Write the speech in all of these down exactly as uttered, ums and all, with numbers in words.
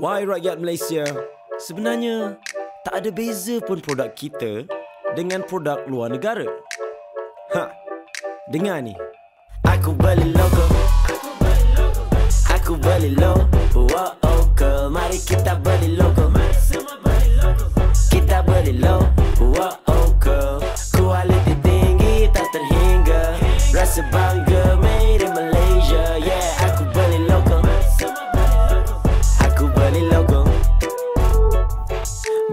Wahai rakyat Malaysia, sebenarnya tak ada beza pun produk kita dengan produk luar negara. Ha, dengar ni. Aku beli lokal, aku beli lokal. Mari kita beli lokal, kita beli lokal. Kualiti tinggi tak terhingga, rasa bangga made in Malaysia. Yeah, aku beli lokal, aku beli lokal.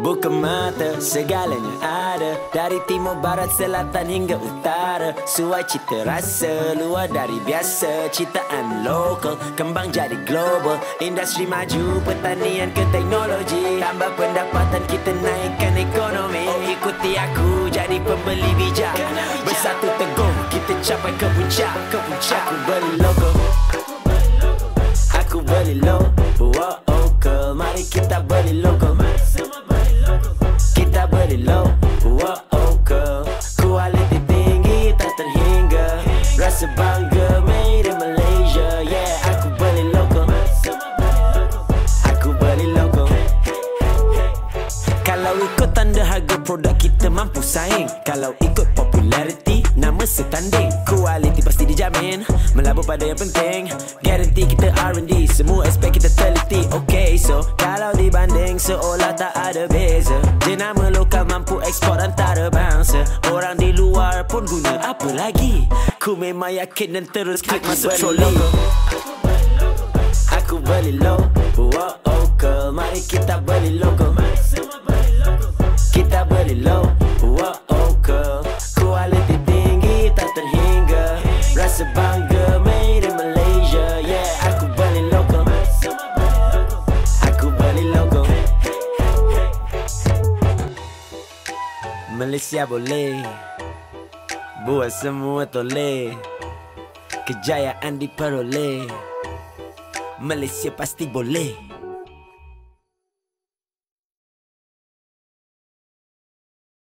Buka mata, segalanya ada, dari timur, barat, selatan hingga utara. Suai cita rasa, luar dari biasa. Citaan lokal, kembang jadi global. Industri maju, pertanian ke teknologi. Tambah pendapatan, kita naikkan ekonomi. Oh, ikuti aku, jadi pembeli bijak. Bersatu teguh, kita capai ke puncak, ke puncak. Aku beli lokal, aku beli lokal. Mari kita beli lokal, kita beli lokal. Kualiti tinggi tak terhingga, rasa bangga made in Malaysia. Yeah, aku beli lokal, aku beli lokal. Kalau ikut tanda harga, produk kita mampu saing. Kalau ikut populariti, nama setanding. Kualiti pasti dijamin, melabur pada yang penting. Garanti kita R and D, semua aspek kita teliti. Okay, so kalau dibanding seolah tak ada beza, jenama lokal mampu ekspor antara bangsa. Orang di luar pun guna, apa lagi? Ku memang yakin dan terus klik masuk troli. Aku beli lokal, mari kita beli lokal, kita beli lokal. Sebangga made in Malaysia. Yeah, aku beli lokal, aku beli lokal. Malaysia boleh buat semua toleh, kejayaan diperoleh. Malaysia pasti boleh.